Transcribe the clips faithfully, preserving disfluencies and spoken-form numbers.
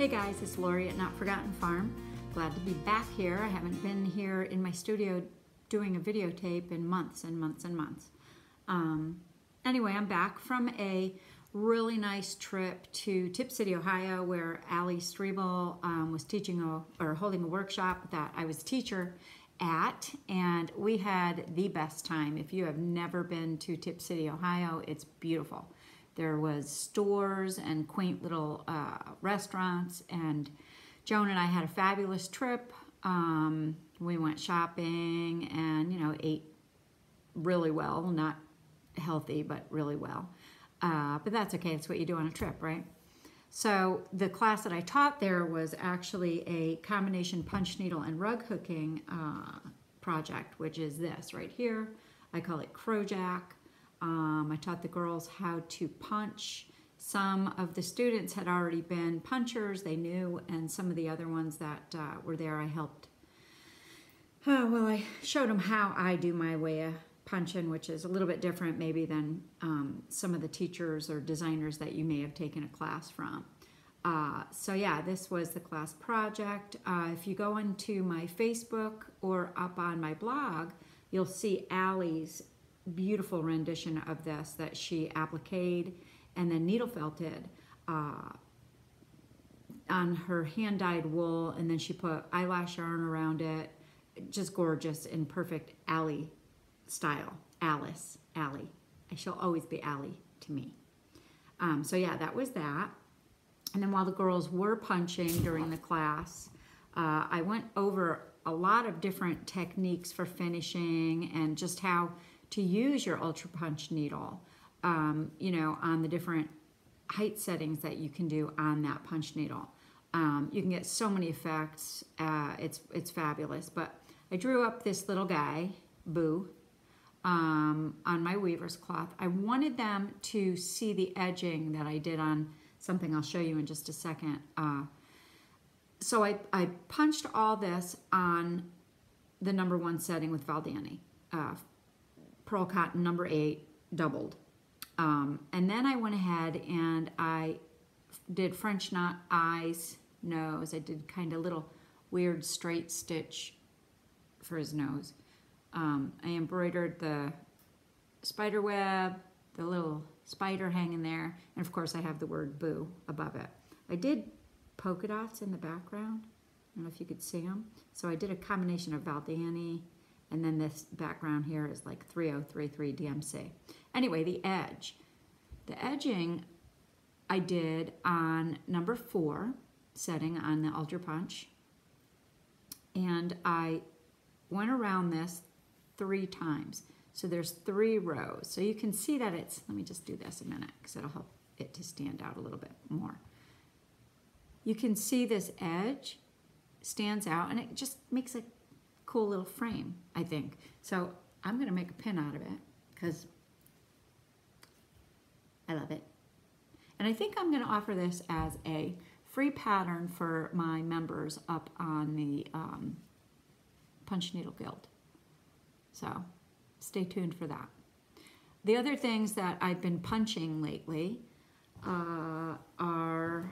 Hey guys, it's Lori at Not Forgotten Farm. Glad to be back here. I haven't been here in my studio doing a videotape in months and months and months. Um, anyway, I'm back from a really nice trip to Tipp City, Ohio, where Ali Strebel um, was teaching a, or holding a workshop that I was a teacher at, and we had the best time. If you have never been to Tipp City, Ohio, it's beautiful. There was stores and quaint little uh, restaurants, and Joan and I had a fabulous trip. Um, we went shopping and, you know, ate really well, not healthy, but really well. Uh, but that's okay, it's what you do on a trip, right? So the class that I taught there was actually a combination punch needle and rug hooking uh, project, which is this right here. I call it Crojack. Um, I taught the girls how to punch. Some of the students had already been punchers, they knew, and some of the other ones that uh, were there I helped. Oh, well, I showed them how I do my way of punching, which is a little bit different maybe than um, some of the teachers or designers that you may have taken a class from. Uh, so yeah, this was the class project. Uh, if you go into my Facebook or up on my blog, you'll see Allie's beautiful rendition of this that she appliqued and then needle felted uh, on her hand dyed wool, and then she put eyelash yarn around it. Just gorgeous in perfect Allie style. Alice, Allie. She'll always be Allie to me. Um, so yeah, that was that. And then while the girls were punching during the class, uh, I went over a lot of different techniques for finishing and just how to use your Ultra Punch needle, um, you know, on the different height settings that you can do on that punch needle. Um, you can get so many effects, uh, it's, it's fabulous. But I drew up this little guy, Boo, um, on my weaver's cloth. I wanted them to see the edging that I did on something I'll show you in just a second. Uh, so I, I punched all this on the number one setting with Valdani. Uh, Pearl cotton number eight doubled, um, and then I went ahead and I did French knot eyes, nose. I did kind of little weird straight stitch for his nose. um, I embroidered the spider web, the little spider hanging there, and of course I have the word Boo above it. I did polka dots in the background, I don't know if you could see them. So I did a combination of Valdani, and then this background here is like three oh three three D M C. Anyway, the edge. The edging I did on number four setting on the Ultra Punch. And I went around this three times. So there's three rows. So you can see that it's, let me just do this a minute because it'll help it to stand out a little bit more. You can see this edge stands out, and it just makes a cool little frame, I think. So I'm gonna make a pin out of it because I love it. And I think I'm gonna offer this as a free pattern for my members up on the um, Punch Needle Guild. So stay tuned for that. The other things that I've been punching lately uh, are,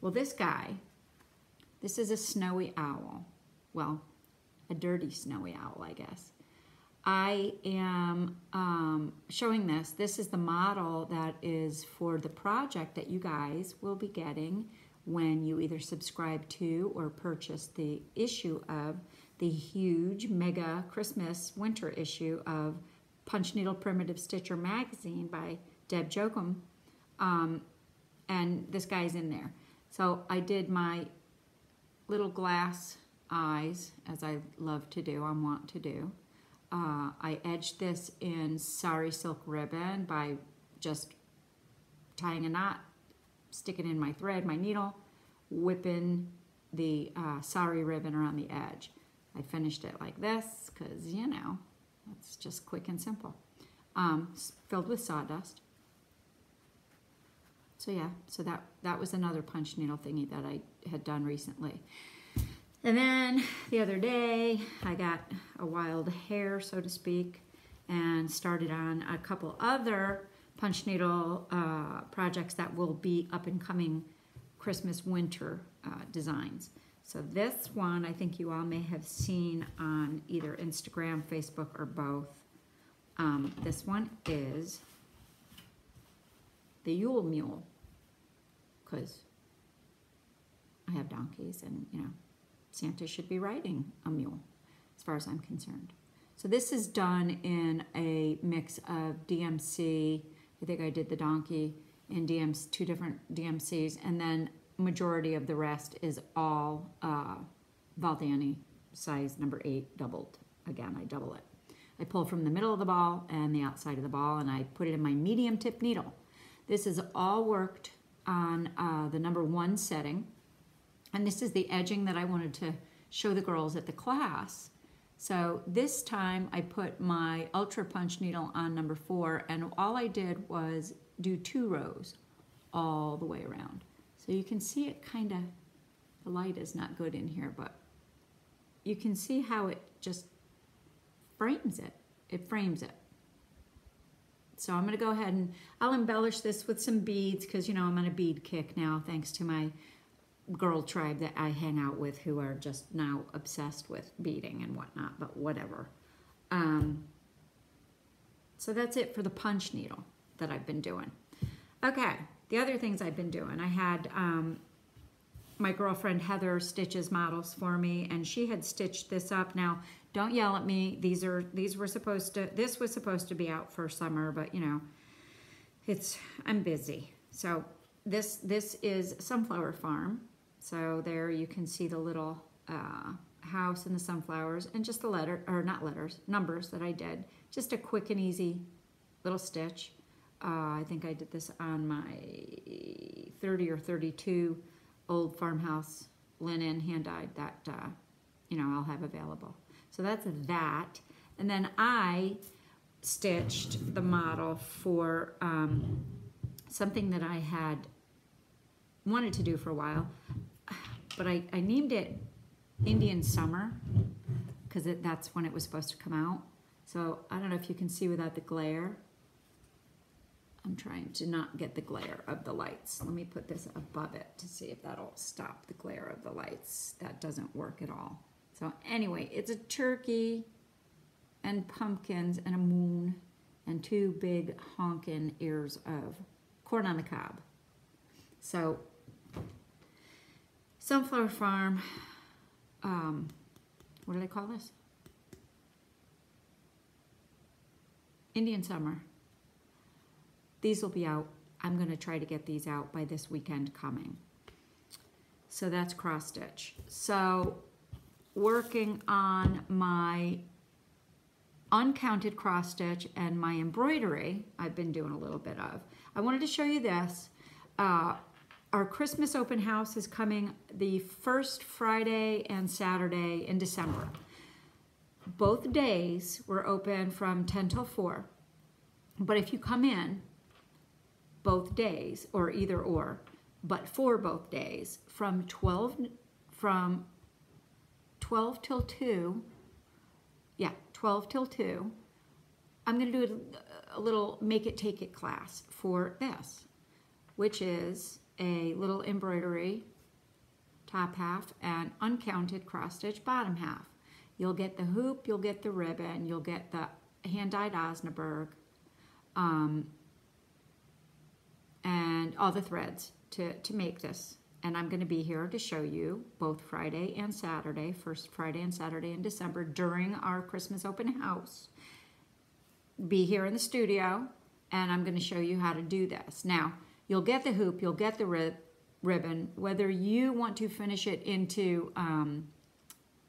well, this guy. This is a snowy owl. Well, a dirty snowy owl, I guess. I am um, showing this. This is the model that is for the project that you guys will be getting when you either subscribe to or purchase the issue of the huge mega Christmas winter issue of Punch Needle Primitive Stitcher magazine by Deb Jochum. Um, and this guy's in there. So I did my little glass eyes, as I love to do, I want to do. Uh, I edged this in Sari Silk Ribbon by just tying a knot, sticking in my thread, my needle, whipping the uh, Sari ribbon around the edge. I finished it like this because, you know, it's just quick and simple. Um, filled with sawdust. So yeah, so that, that was another punch needle thingy that I had done recently. And then the other day, I got a wild hair, so to speak, and started on a couple other punch needle uh, projects that will be up and coming Christmas winter uh, designs. So this one I think you all may have seen on either Instagram, Facebook, or both. Um, this one is the Yule Mule, because I have donkeys and, you know, Santa should be riding a mule as far as I'm concerned. So this is done in a mix of D M C, I think I did the donkey, and D M C, two different D M Cs, and then majority of the rest is all uh, Valdani size number eight doubled. Again, I double it. I pull from the middle of the ball and the outside of the ball, and I put it in my medium tip needle. This is all worked on uh, the number one setting, and this is the edging that I wanted to show the girls at the class. So this time I put my Ultra Punch Needle on number four, and all I did was do two rows all the way around. So you can see it kind of, the light is not good in here, but you can see how it just frames it. It frames it. So I'm going to go ahead and I'll embellish this with some beads because, you know, I'm on a bead kick now thanks to my girl tribe that I hang out with who are just now obsessed with beading and whatnot, but whatever. Um, so that's it for the punch needle that I've been doing. Okay, the other things I've been doing, I had um, my girlfriend Heather stitches models for me, and she had stitched this up. Now, don't yell at me. These are these were supposed to. This was supposed to be out for summer, but you know, it's I'm busy. So this this is Sunflower Farm. So there you can see the little uh, house and the sunflowers, and just the letter or not letters numbers that I did. Just a quick and easy little stitch. Uh, I think I did this on my thirty or thirty-two old farmhouse linen hand dyed that uh, you know I'll have available. So that's that. And then I stitched the model for um, something that I had wanted to do for a while, but I, I named it Indian Summer because that's when it was supposed to come out. So I don't know if you can see without the glare. I'm trying to not get the glare of the lights. Let me put this above it to see if that'll stop the glare of the lights. That doesn't work at all. So anyway, it's a turkey and pumpkins and a moon and two big honkin' ears of corn on the cob. So Sunflower Farm, um, what do they call this? Indian Summer. These will be out. I'm going to try to get these out by this weekend coming. So that's cross stitch. So working on my uncounted cross stitch and my embroidery, I've been doing a little bit of. I wanted to show you this. Uh, our Christmas open house is coming the first Friday and Saturday in December. Both days we're open from ten till four. But if you come in, both days, or either or, but for both days, from twelve, from twelve till two, yeah, twelve till two, I'm gonna do a, a little make it take it class for this, which is a little embroidery top half and uncounted cross stitch bottom half. You'll get the hoop, you'll get the ribbon, you'll get the hand-dyed Osnaburg, um, and all the threads to, to make this. And I'm gonna be here to show you both Friday and Saturday, first Friday and Saturday in December during our Christmas open house. Be here in the studio, and I'm gonna show you how to do this. Now, you'll get the hoop, you'll get the rib, ribbon, whether you want to finish it into, um,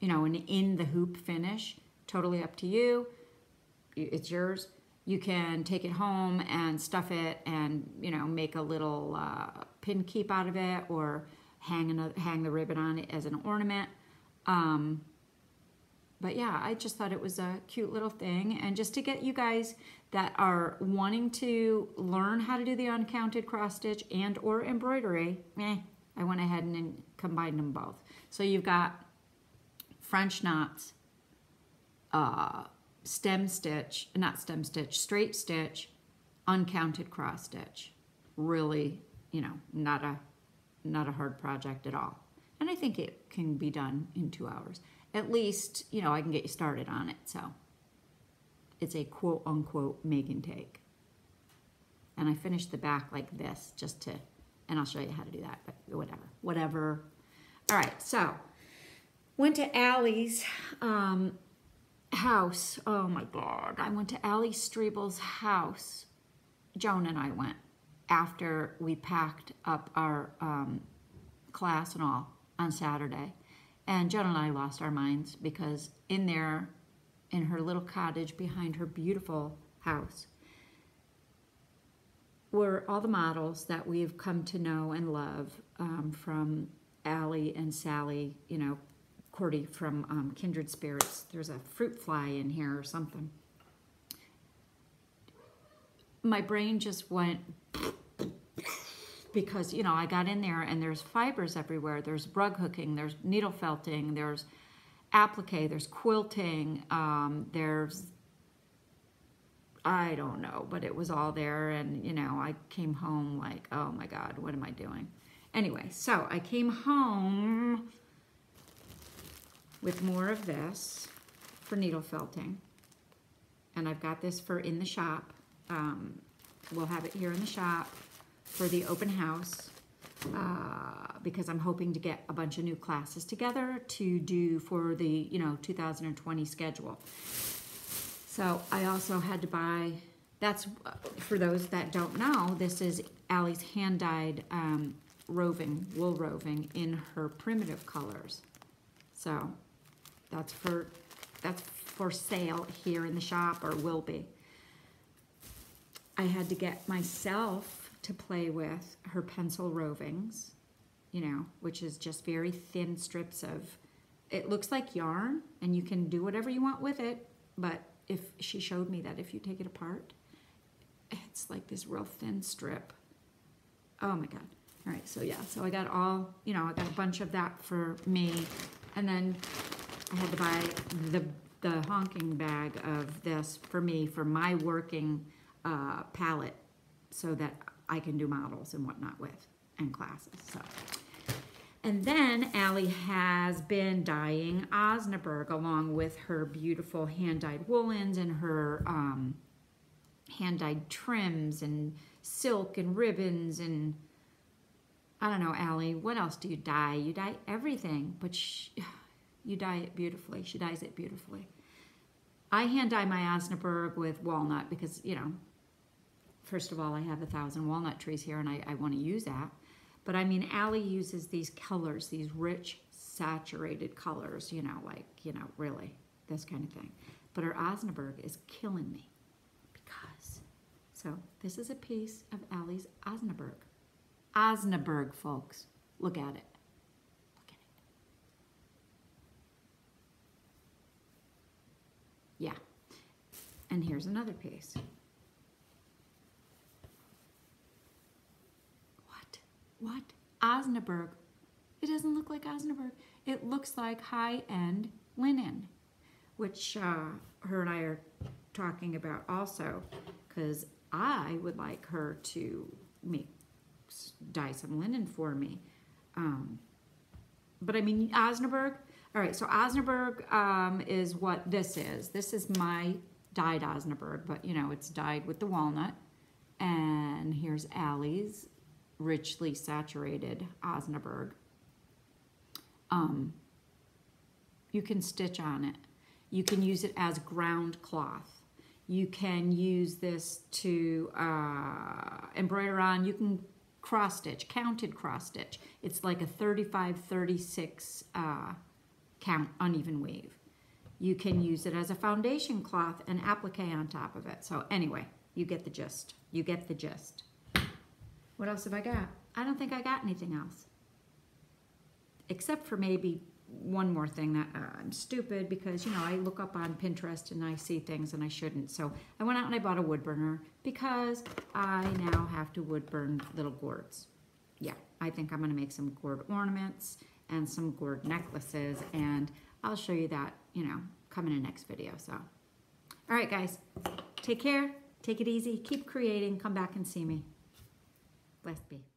you know, an in the hoop finish, totally up to you, it's yours. You can take it home and stuff it and, you know, make a little uh, pin keep out of it or hang, another, hang the ribbon on it as an ornament. Um, but yeah, I just thought it was a cute little thing. And just to get you guys that are wanting to learn how to do the uncounted cross stitch and or embroidery, eh, I went ahead and combined them both. So you've got French knots, uh, stem stitch, not stem stitch, straight stitch, uncounted cross stitch. Really, you know, not a not a hard project at all. And I think it can be done in two hours. At least, you know, I can get you started on it. So it's a quote unquote make and take. And I finished the back like this just to, and I'll show you how to do that, but whatever, whatever. All right, so went to Ali's um, house. Oh my God, I went to Ali Strebel's house. Joan and I went after we packed up our um, class and all on Saturday. And Joan and I lost our minds because in there, in her little cottage behind her beautiful house, were all the models that we've come to know and love um, from Ali and Sally, you know, Cordy from um, Kindred Spirits. There's a fruit fly in here or something. My brain just went because, you know, I got in there and there's fibers everywhere. There's rug hooking, there's needle felting, there's applique, there's quilting, um, there's, I don't know, but it was all there. And, you know, I came home like, oh my God, what am I doing? Anyway, so I came home with more of this for needle felting. And I've got this for in the shop. Um, we'll have it here in the shop for the open house uh, because I'm hoping to get a bunch of new classes together to do for the, you know, two thousand twenty schedule. So I also had to buy, that's, for those that don't know, this is Ali's hand-dyed um, roving, wool roving in her primitive colors. So that's for, that's for sale here in the shop, or will be. I had to get myself to play with her pencil rovings, you know, which is just very thin strips of, it looks like yarn, and you can do whatever you want with it, but if she showed me that if you take it apart, it's like this real thin strip. Oh my God. All right, so yeah, so I got all, you know, I got a bunch of that for me. And then I had to buy the, the honking bag of this for me, for my working uh, palette, so that I can do models and whatnot with, and classes, so. And then Ali has been dyeing Osnaburg along with her beautiful hand-dyed woolens and her um, hand-dyed trims and silk and ribbons and, I don't know, Ali, what else do you dye? You dye everything, but she, you dye it beautifully. She dyes it beautifully. I hand-dye my Osnaburg with walnut because, you know, first of all, I have a thousand walnut trees here and I, I want to use that. But I mean, Ali uses these colors, these rich, saturated colors, you know, like, you know, really, this kind of thing. But her Osnaburg is killing me because, so this is a piece of Ali's Osnaburg. Osnaburg, folks, look at it. Look at it. Yeah, and here's another piece. What? Osnaburg. It doesn't look like Osnaburg. It looks like high-end linen, which uh, her and I are talking about also, because I would like her to make, dye some linen for me. Um, but I mean, Osnaburg. All right, so Osnaburg um, is what this is. This is my dyed Osnaburg, but you know, it's dyed with the walnut. And here's Ali's richly saturated Osnaburg. Um, you can stitch on it. You can use it as ground cloth. You can use this to uh, embroider on. You can cross stitch, counted cross stitch. It's like a thirty-five, thirty-six uh, count uneven weave. You can use it as a foundation cloth and applique on top of it. So anyway, you get the gist. You get the gist. What else have I got? I don't think I got anything else. Except for maybe one more thing that uh, I'm stupid because, you know, I look up on Pinterest and I see things and I shouldn't. So I went out and I bought a wood burner because I now have to wood burn little gourds. Yeah, I think I'm going to make some gourd ornaments and some gourd necklaces, and I'll show you that, you know, coming in the next video. So, all right, guys, take care. Take it easy. Keep creating. Come back and see me. Blessed be.